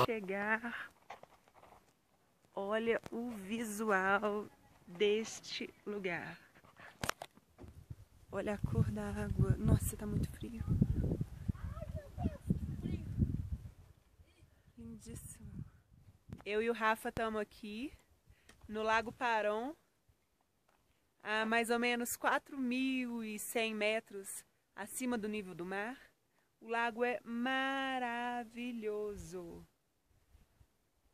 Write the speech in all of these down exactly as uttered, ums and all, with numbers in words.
de chegar. Olha o visual deste lugar. Olha a cor da água. Nossa, tá muito frio. Lindíssimo. Eu e o Rafa estamos aqui no Lago Paron, a mais ou menos quatro mil e cem metros acima do nível do mar. O lago é maravilhoso.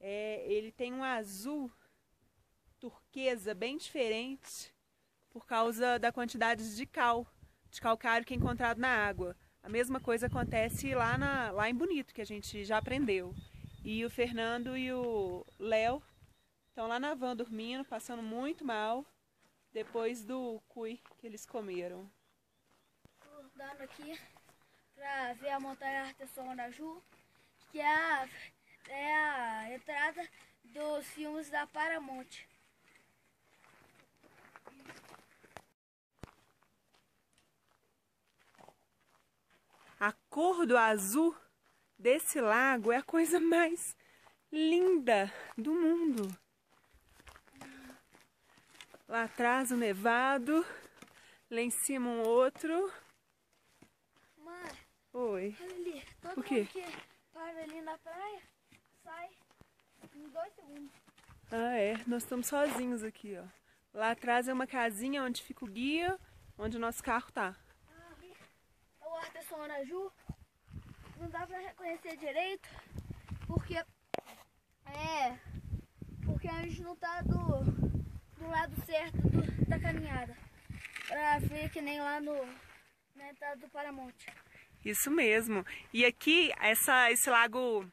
É, ele tem um azul turquesa bem diferente por causa da quantidade de cal, de calcário que é encontrado na água. A mesma coisa acontece lá, na, lá em Bonito, que a gente já aprendeu. E o Fernando e o Léo estão lá na van dormindo, passando muito mal, depois do cuy que eles comeram. Estou andando aqui para ver a montanha Artesonraju, que é a, é a entrada dos filmes da Paramount. A cor do azul desse lago é a coisa mais linda do mundo. Lá atrás o nevado, lá em cima um outro. Mãe, oi. Olha ali, todo o quê? Mundo que para ali na praia sai em dois segundos. Ah é, nós estamos sozinhos aqui, ó. Lá atrás é uma casinha onde fica o guia, onde o nosso carro tá. Artesonraju, não dá pra reconhecer direito porque é porque a gente não tá do, do lado certo do, da caminhada pra ver que nem lá no na entrada do Paramount. Isso mesmo. E aqui essa, esse lago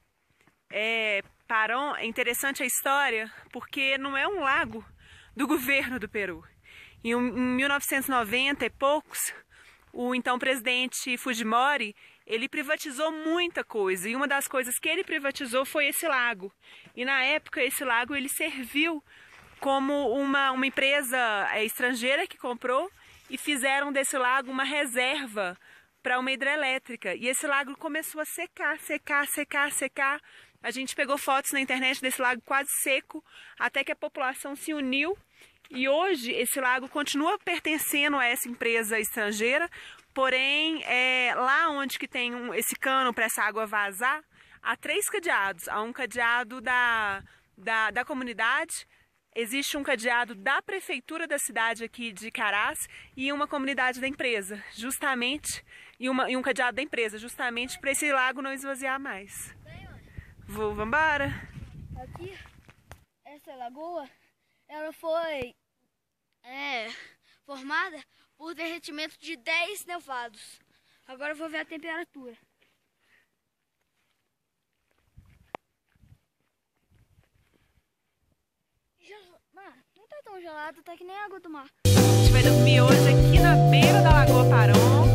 é, Paron, é interessante a história porque não é um lago do governo do Peru. Em, em mil novecentos e noventa e poucos, o então presidente Fujimori, ele privatizou muita coisa, e uma das coisas que ele privatizou foi esse lago. E na época esse lago ele serviu como uma, uma empresa estrangeira que comprou e fizeram desse lago uma reserva para uma hidrelétrica. E esse lago começou a secar, secar, secar, secar. A gente pegou fotos na internet desse lago quase seco, até que a população se uniu. E hoje esse lago continua pertencendo a essa empresa estrangeira, porém é, lá onde que tem um, esse cano para essa água vazar, há três cadeados. Há um cadeado da, da, da comunidade, existe um cadeado da prefeitura da cidade aqui de Caraz e uma comunidade da empresa, justamente, e, uma, e um cadeado da empresa, justamente para esse lago não esvaziar mais. Vou, vambora! Aqui, essa lagoa, ela foi é, formada por derretimento de dez nevados. Agora eu vou ver a temperatura. Mano, não tá tão gelado, tá que nem a água do mar. A gente vai dormir hoje aqui na beira da Lagoa Paron.